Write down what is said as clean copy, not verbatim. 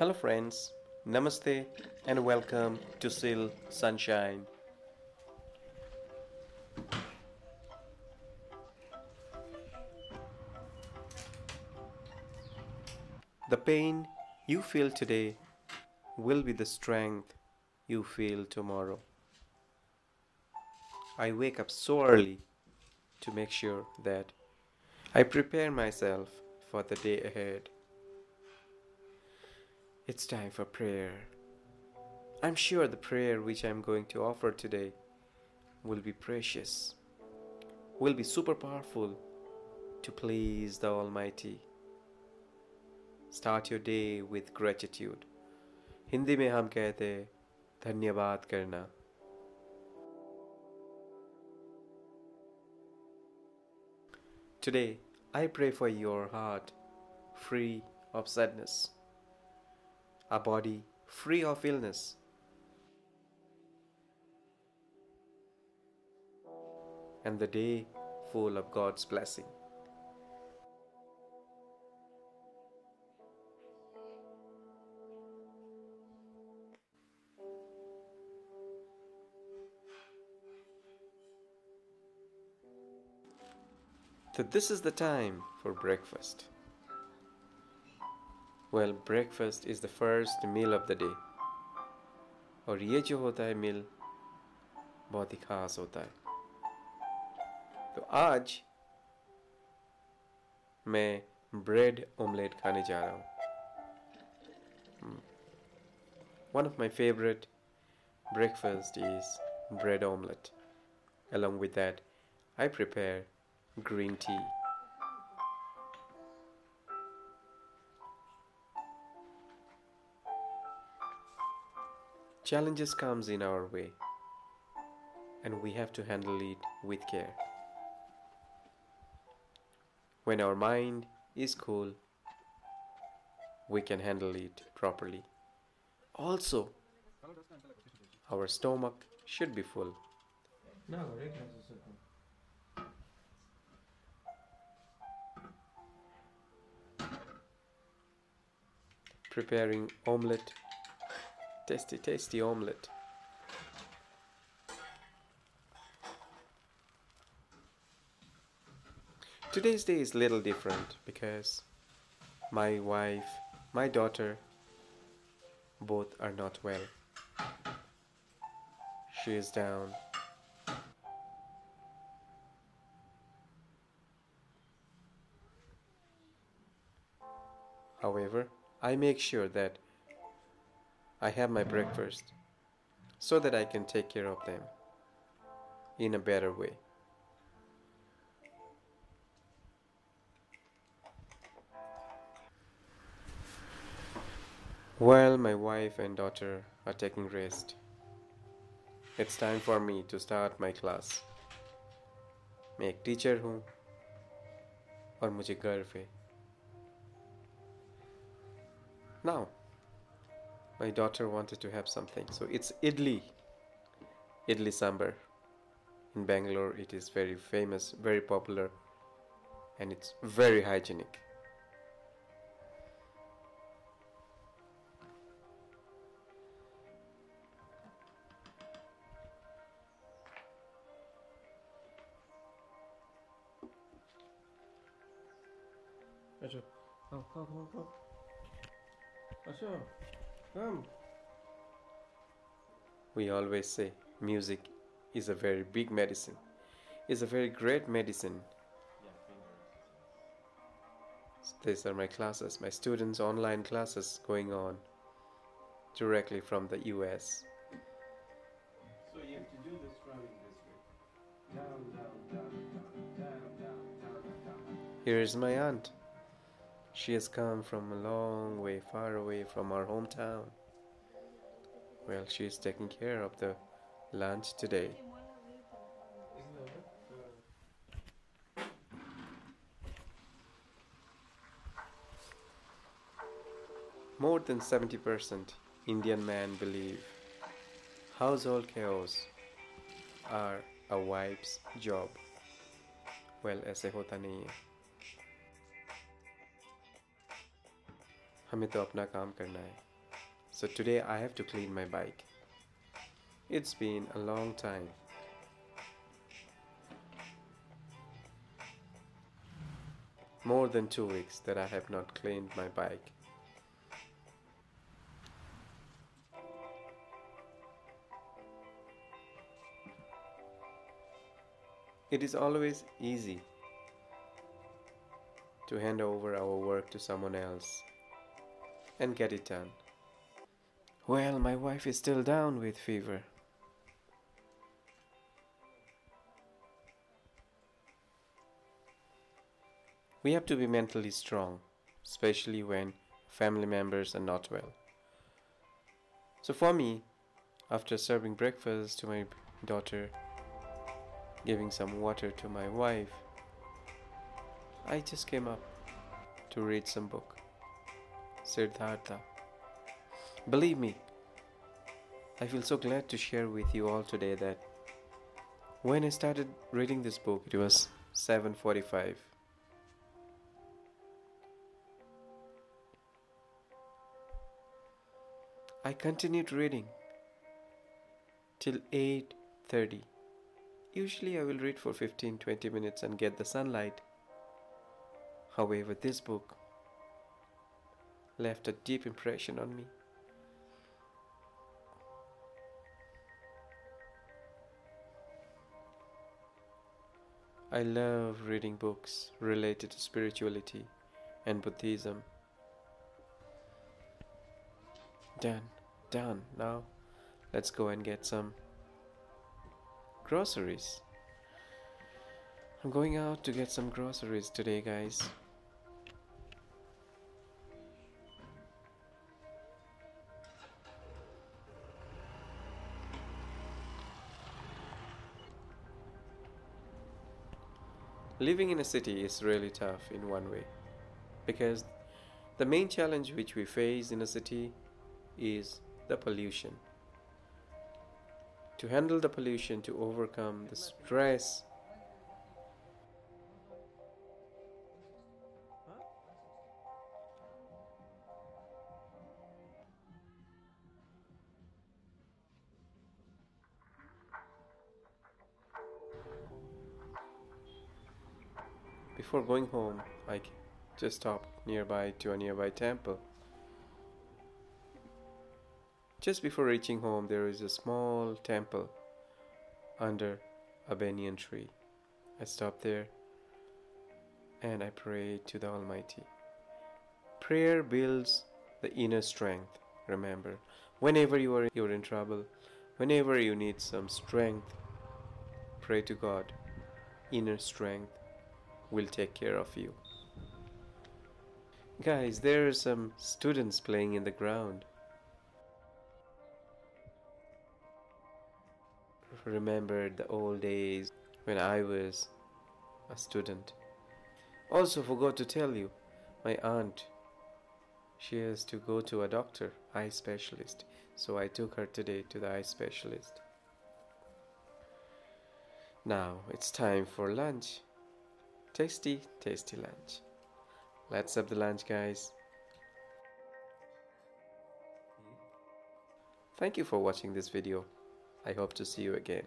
Hello friends, Namaste and welcome to Sil Sunshine. The pain you feel today will be the strength you feel tomorrow. I wake up so early to make sure that I prepare myself for the day ahead. It's time for prayer. I'm sure the prayer which I'm going to offer today will be precious, will be super powerful to please the Almighty. Start your day with gratitude. Hindi में हम कहते हैं धन्यवाद करना. Today, I pray for your heart free of sadness, a body free of illness, and the day full of God's blessing. So this is the time for breakfast. Well, breakfast is the first meal of the day. और ये जो होता है meal बहुत ही खास होता है. तो आज मैं bread omelette खाने जा रहा हूँ. One of my favorite breakfast is bread omelette. Along with that, I prepare green tea. Challenges comes in our way and we have to handle it with care. When our mind is cool, we can handle it properly. Also, our stomach should be full. Preparing omelette, tasty, tasty omelette. Today's day is little different because my wife, my daughter, both are not well. She is down. However, I make sure that I have my breakfast so that I can take care of them in a better way. While my wife and daughter are taking rest, it's time for me to start my class. मैं एक teacher हूँ और मुझे गर्व है. Now, my daughter wanted to have something, so it's idli sambar. In Bangalore, it is very famous, very popular, and it's very hygienic. Come. We always say music is a very big medicine, is a very great medicine. So these are my classes, my students' online classes going on directly from the US. So you have to do this running this way. Down. Here is my aunt. She has come from a long way, far away from our hometown. Well, she is taking care of the lunch today. More than 70% Indian men believe household chores are a wife's job. Well, aise hota nahi hai. हमें तो अपना काम करना है. So today I have to clean my bike. It's been a long time. More than 2 weeks that I have not cleaned my bike. It is always easy to hand over our work to someone else and get it done. Well, my wife is still down with fever. We have to be mentally strong, especially when family members are not well. So for me, after serving breakfast to my daughter, giving some water to my wife, I just came up to read some book, Siddhartha. Believe me, I feel so glad to share with you all today that when I started reading this book, it was 7:45. I continued reading till 8:30. Usually I will read for 15-20 minutes and get the sunlight. However, this book left a deep impression on me. I love reading books related to spirituality and Buddhism. Done. Now let's go and get some groceries. I'm going out to get some groceries today, guys. Living in a city is really tough in one way, because the main challenge which we face in a city is the pollution. To handle the pollution, to overcome the stress, before going home, I just stopped nearby to a nearby temple. Just before reaching home, there is a small temple under a banyan tree. I stopped there and I prayed to the Almighty. Prayer builds the inner strength. Remember, whenever you're in trouble, whenever you need some strength, pray to God. Inner strength will take care of you. Guys, there are some students playing in the ground. Remember the old days when I was a student. Also forgot to tell you, my aunt, she has to go to a doctor, eye specialist. So I took her today to the eye specialist. Now it's time for lunch. Tasty, tasty lunch. Let's have the lunch, guys. Thank you for watching this video. I hope to see you again.